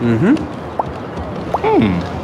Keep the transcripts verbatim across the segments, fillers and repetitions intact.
Mhm. Hmm.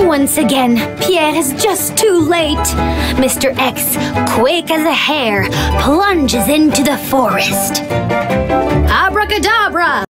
Once again, Pierre is just too late. Mister X, quick as a hare, plunges into the forest. Abracadabra!